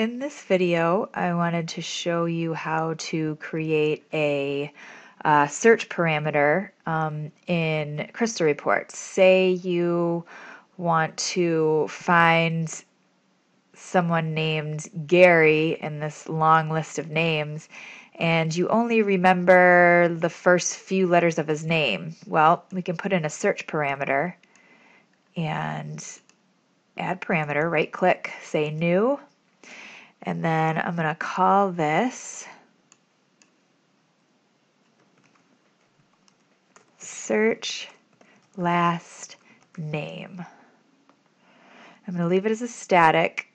In this video, I wanted to show you how to create a search parameter in Crystal Reports. Say you want to find someone named Gary in this long list of names, and you only remember the first few letters of his name. Well, we can put in a search parameter and add parameter, right-click, say new. And then I'm going to call this search last name. I'm going to leave it as a static.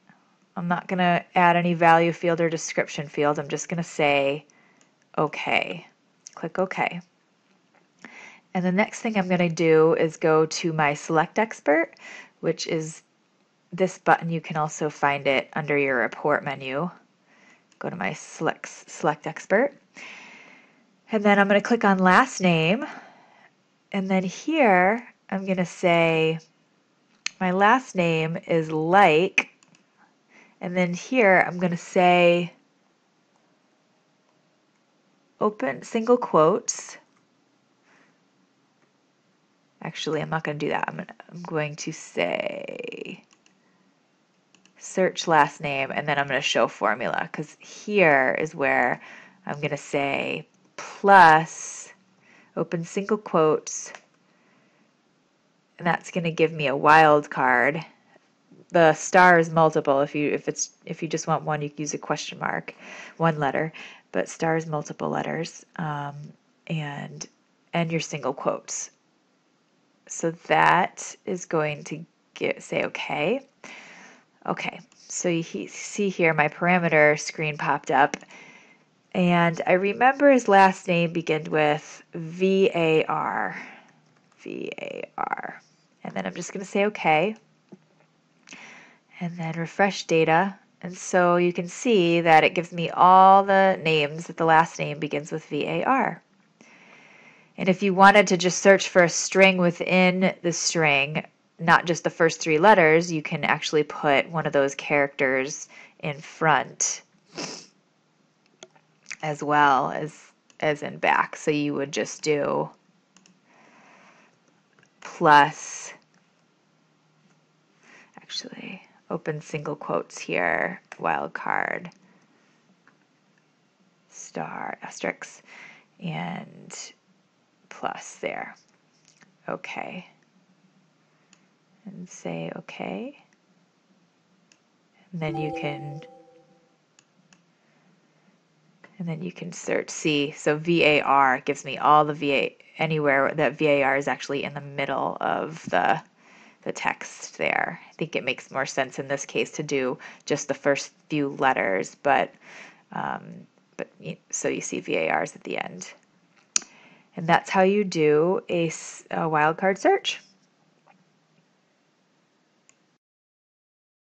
I'm not going to add any value field or description field. I'm just going to say OK. Click OK. And the next thing I'm going to do is go to my Select Expert, which is this button. You can also find it under your report menu. Go to my select expert, and then I'm going to click on last name, and then here I'm going to say my last name is like, and then here I'm going to say open single quotes. Actually, I'm not going to do that. I'm going to say search last name, and then I'm going to show formula, because here is where I'm going to say plus open single quotes, and that's going to give me a wild card. The star is multiple. If you just want one, you can use a question mark, one letter, but star is multiple letters, and your single quotes. So that is going to say okay. Okay, so you see here my parameter screen popped up, and I remember his last name began with V-A-R, and then I'm just going to say OK, and then refresh data, and so you can see that it gives me all the names that the last name begins with V-A-R. And if you wanted to just search for a string within the string, not just the first three letters, you can actually put one of those characters in front as well as in back. So you would just do plus, actually, open single quotes here, wildcard, star, asterisk, and plus there. Okay. And say OK, and then you can search. See, so VAR gives me all the anywhere that VAR is actually in the middle of the text there. I think it makes more sense in this case to do just the first few letters, but so you see VARs at the end, and that's how you do a wildcard search.